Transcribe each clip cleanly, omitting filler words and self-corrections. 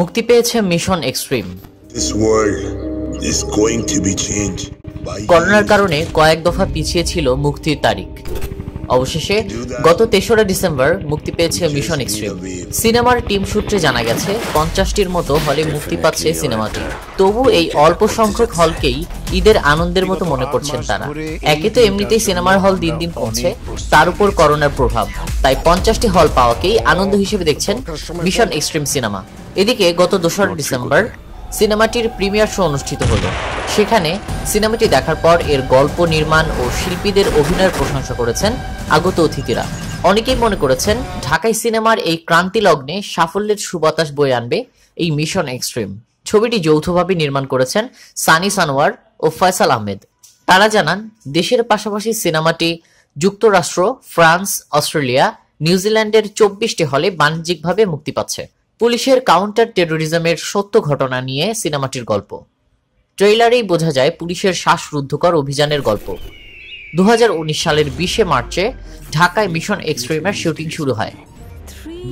মুক্তি পেয়েছে mission extreme. করোনার কারণে কয়েক দফা পিছিয়ে ছিল মুক্তির তারিখ। অবশেষে গত ৩রা ডিসেম্বর মুক্তি পেয়েছে মিশন এক্সট্রিম। সিনেমার টিম সূত্রে জানা গেছে 50টির মতো হলে মুক্তি পাচ্ছে সিনেমাটি। তবু এই অল্প সংখ্যক হলকেই ঈদের আনন্দের মতো মনে করছেন তারা। একে তো এমনিতেই সিনেমার হল দিন দিন কমছে, তার উপর করোনার প্রভাব, তাই 50টি হল পাওয়াকেই আনন্দ হিসেবে দেখছেন মিশন এক্সট্রিম সিনেমা। এদিকে গত 2রা ডিসেম্বর সিনেমাটির প্রিমিয়ার শো অনুষ্ঠিত হলো। সেখানে সিনেমাটি দেখার পর এর গল্প, নির্মাণ ও শিল্পীদের অভিনয়ের প্রশংসা করেছেন আগত অতিথিরা। অনেকেই মনে করেছেন ঢাকায় সিনেমার এই ক্রান্তি লগ্নে সাফল্যের সুবাতাস বয়ে আনবে এই মিশন এক্সট্রিম। ছবিটি যৌথভাবে নির্মাণ করেছেন সানি সানোয়ার ও ফয়সাল আহমেদ। তারা জানান দেশের পাশাপাশি সিনেমাটি যুক্তরাষ্ট্র, ফ্রান্স, অস্ট্রেলিয়া, নিউজিল্যান্ডের 24টি হলে বাণিজ্যিকভাবে মুক্তি পাচ্ছে। পুলিশের কাউন্টার টেরোরিজমের সত্য ঘটনা নিয়ে সিনেমাটির গল্প। ট্রেইলারেই বোঝা যায় পুলিশের শ্বাসরুদ্ধকর অভিযানের গল্প। 2019 সালের 20শে মার্চে ঢাকায় মিশন এক্সট্রিমের শুটিং শুরু হয়।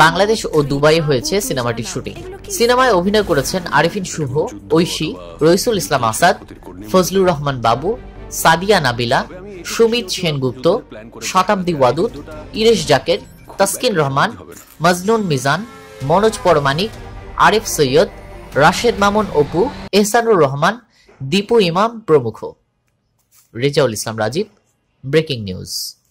বাংলাদেশ ও দুবাইয়ে হয়েছে সিনেমাটির শুটিং। সিনেমায় অভিনয় করেছেন আরিফিন শুভ, ঐশী, রইসুল ইসলাম আসাদ, ফজলুর রহমান বাবু, সাদিয়া নাবিলা, সুমিত সেনগুপ্ত, শতাব্দী ওয়াদুদ, ইরেশ জাকের, তাসকিন রহমান, মজনুন মিজান, মনোজ পরমাণিক, আরিফ সৈয়দ, রাশেদ মামুন অপু, এহসানুর রহমান দীপু ইমাম প্রমুখ। Rezaul Islam Rajib, breaking news.